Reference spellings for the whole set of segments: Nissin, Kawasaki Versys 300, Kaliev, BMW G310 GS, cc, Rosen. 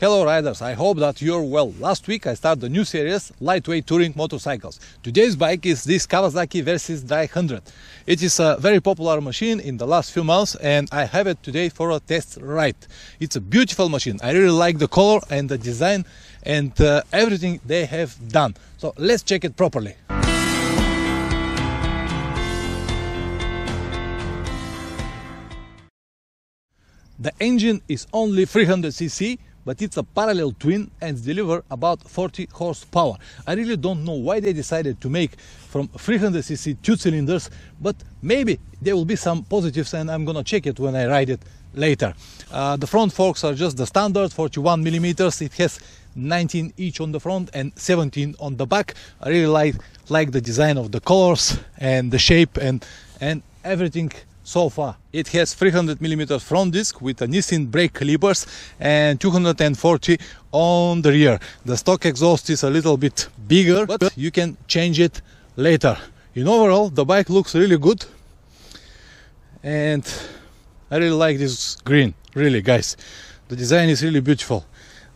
Hello riders, I hope that you're well. Last week I started a new series, lightweight touring motorcycles. Today's bike is this Kawasaki Versys 300. It is a very popular machine in the last few months and I have it today for a test ride. It's a beautiful machine. I really like the color and the design and everything they have done. So let's check it properly. The engine is only 300 cc, but it's a parallel twin and delivers about 40 horsepower. I really don't know why they decided to make from 300 cc 2 cylinders, but maybe there will be some positives and I'm gonna check it when I ride it later. The front forks are just the standard 41 millimeters. It has 19 each on the front and 17 on the back. I really like the design of the colors and the shape and everything. So far, it has 300 mm front disc with a Nissin brake calipers and 240 on the rear. The stock exhaust is a little bit bigger, but you can change it later. In overall, the bike looks really good and I really like this green, really guys. The design is really beautiful.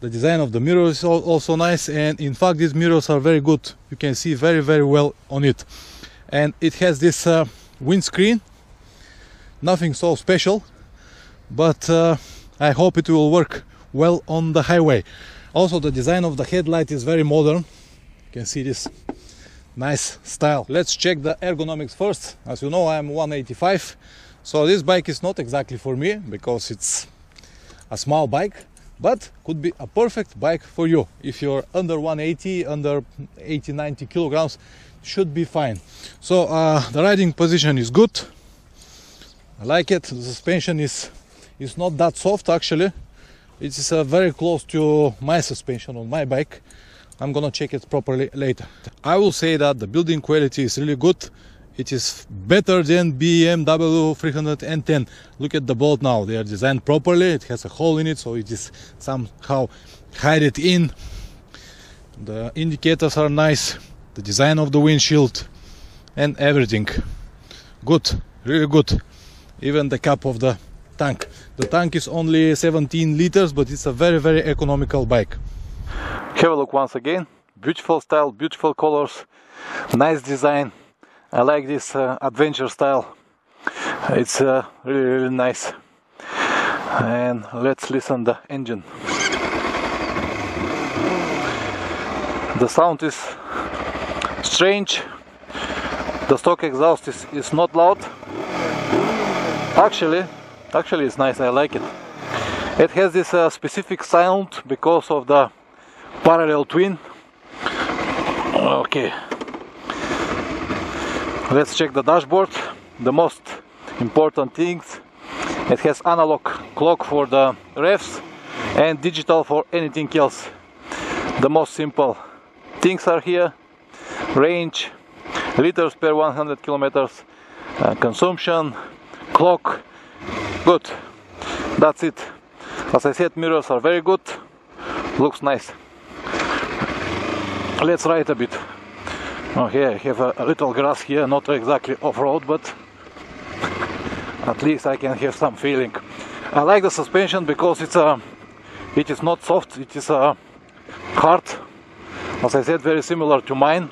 The design of the mirror is also nice, and in fact these mirrors are very good. You can see very well on it. And it has this windscreen. Nothing so special, but I hope it will work well on the highway. Also, the design of the headlight is very modern. You can see this nice style. Let's check the ergonomics first. As you know, I am 185, so this bike is not exactly for me because it's a small bike, but could be a perfect bike for you. If you're under 180, under 80-90 kilograms, should be fine. So the riding position is good. I like it. The suspension is not that soft actually. It is very close to my suspension on my bike. I'm gonna check it properly later. I will say that the building quality is really good. It is better than BMW 310. Look at the bolt now. They are designed properly. It has a hole in it, so it is somehow hide it in. The indicators are nice. The design of the windshield and everything. Good, really good. Even the cap of the tank. The tank is only 17 liters, but it's a very economical bike. Have a look once again. Beautiful style, beautiful colors, nice design. I like this adventure style. It's really nice. And let's listen to the engine. The sound is strange. The stock exhaust is not loud. Actually it's nice, I like it. It has this specific sound because of the parallel twin. Okay, let's check the dashboard. The most important things: it has analog clock for the revs and digital for anything else. The most simple things are here: range, liters per 100 kilometers, consumption, clock. Good, that's it. As I said, mirrors are very good, looks nice. Let's ride a bit. Oh, here I have a little grass here, not exactly off-road, but at least I can have some feeling. I like the suspension because it is not soft, it is hard. As I said, very similar to mine,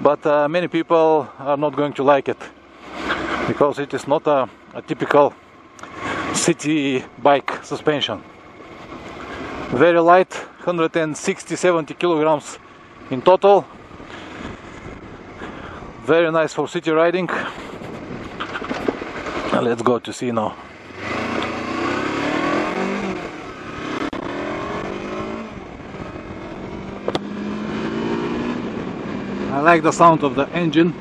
but many people are not going to like it. Because it is not a typical city bike suspension. Very light, 160-70 kilograms in total. Very nice for city riding. Let's go to sea now. I like the sound of the engine.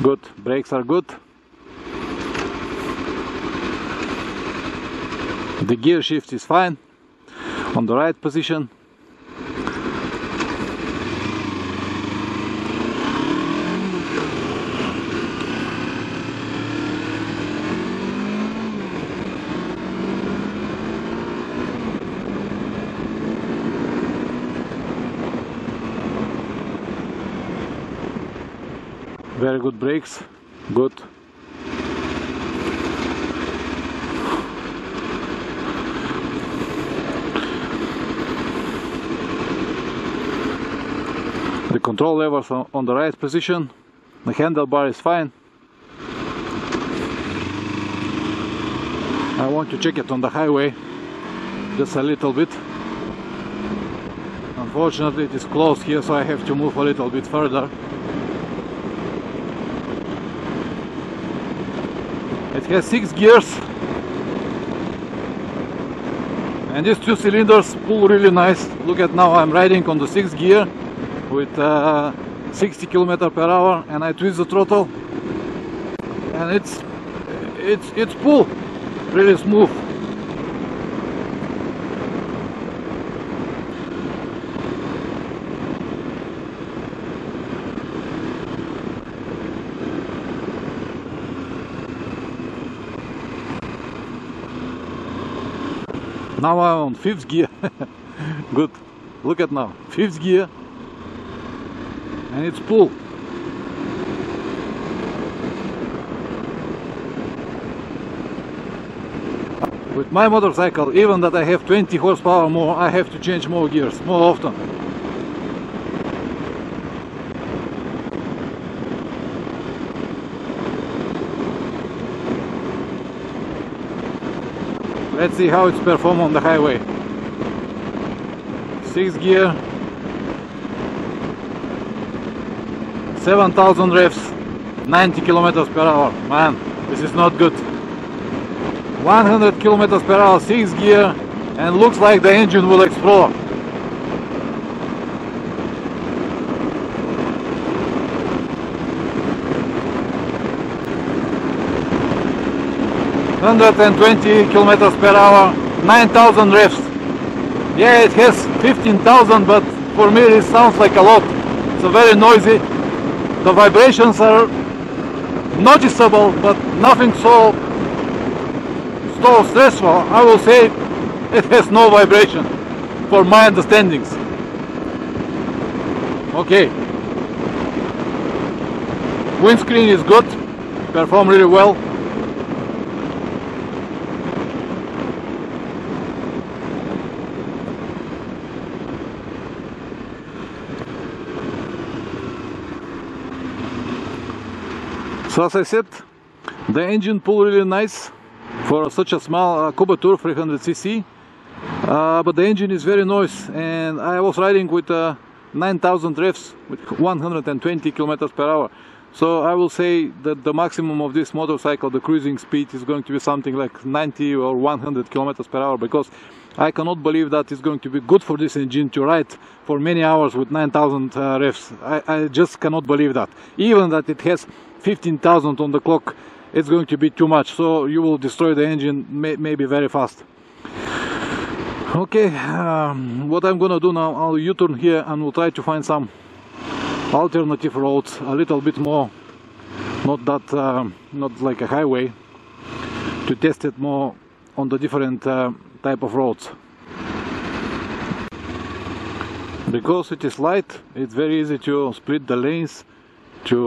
Good, brakes are good. The gear shift is fine, on the right position. Very good brakes, good. control levers on the right position, the handlebar is fine. I want to check it on the highway just a little bit. Unfortunately it is closed here, so I have to move a little bit further. It has 6 gears and these 2 cylinders pull really nice. Look at now, I'm riding on the 6th gear with 60 km/h and I twist the throttle and it's pull really smooth. Now I'm on 5th gear. Good. Look at now, 5th gear, and it's pull. With my motorcycle, even that I have 20 horsepower more, I have to change more gears more often. Let's see how it's performed on the highway. 6th gear, 7,000 revs, 90 km/h. Man, this is not good. 100 km/h, 6th gear, and looks like the engine will explode. . 120 km/h, 9,000 revs. Yeah, it has 15,000, but for me it sounds like a lot. It's very noisy. The vibrations are noticeable, but nothing so stressful. I will say it has no vibration, for my understandings. Okay. Windscreen is good. Performed really well. So as I said, the engine pulled really nice for such a small Kawasaki 300cc, but the engine is very noisy, and I was riding with 9,000 revs with 120 km/h. So I will say that the maximum of this motorcycle, the cruising speed, is going to be something like 90 or 100 km/h, because I cannot believe that it's going to be good for this engine to ride for many hours with 9,000 revs. I just cannot believe that. Even that it has 15,000 on the clock, it's going to be too much, so you will destroy the engine maybe very fast. Okay, what I'm gonna do now, I'll U-turn here and we'll try to find some alternative roads, a little bit more, not like a highway, to test it more on the different type of roads. Because it is light, it's very easy to split the lanes, to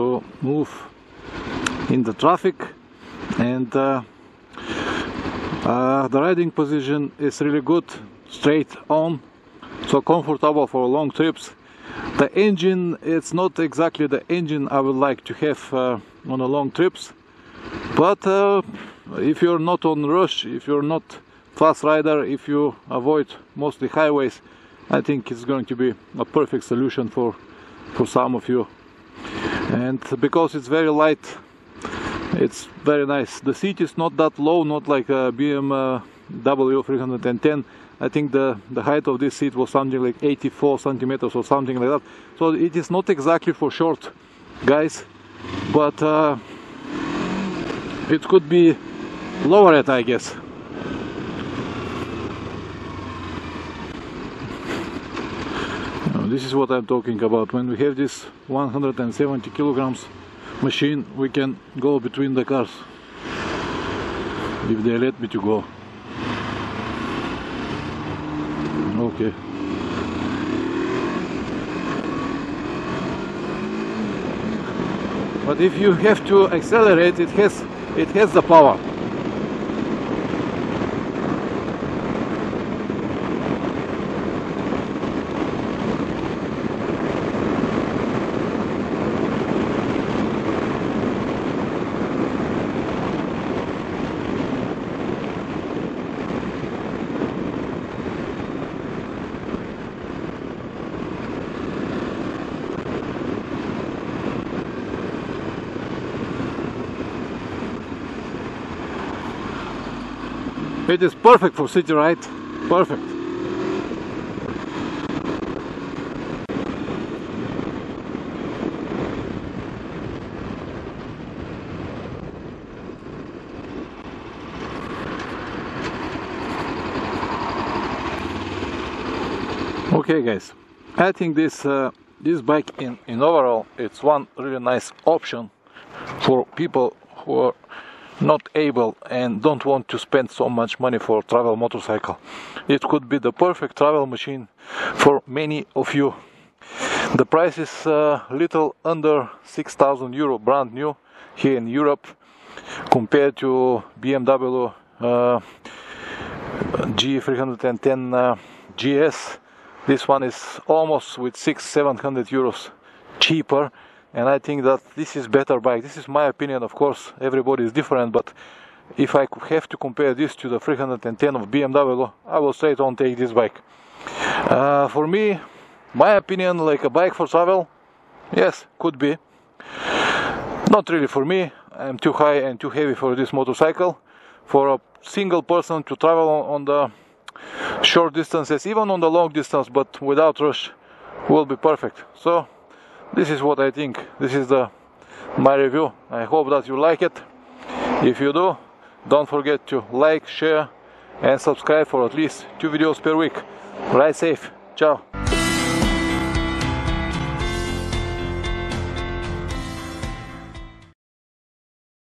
move in the traffic, and the riding position is really good, straight on, so comfortable for long trips. The engine, it's not exactly the engine I would like to have on a long trips, but if you're not on rush, if you're not fast rider, if you avoid mostly highways, I think it's going to be a perfect solution for some of you. And because it's very light, it's very nice. The seat is not that low, not like a BMW 310. I think the height of this seat was something like 84 centimeters or something like that. So it is not exactly for short guys, but it could be lowered, I guess. This is what I'm talking about. When we have this 170 kilograms machine, we can go between the cars, if they let me to go. Okay. But if you have to accelerate, it has the power. It is perfect for city ride, perfect. Okay guys, I think this bike in overall it's one really nice option for people who are not able and don't want to spend so much money for travel motorcycle. It could be the perfect travel machine for many of you. The price is little under 6,000 euro brand new here in Europe compared to BMW G310 GS. This one is almost with 600-700 euros cheaper, and I think that this is better bike. This is my opinion, of course, everybody is different, but if I have to compare this to the 310 of BMW, I will say don't take this bike. For me, my opinion, like a bike for travel, yes, could be. Not really for me, I'm too high and too heavy for this motorcycle. For a single person to travel on the short distances, even on the long distance, but without rush, will be perfect. So this is what I think. This is my review. I hope that you like it. If you do, don't forget to like, share and subscribe for at least 2 videos per week. Ride safe. Ciao.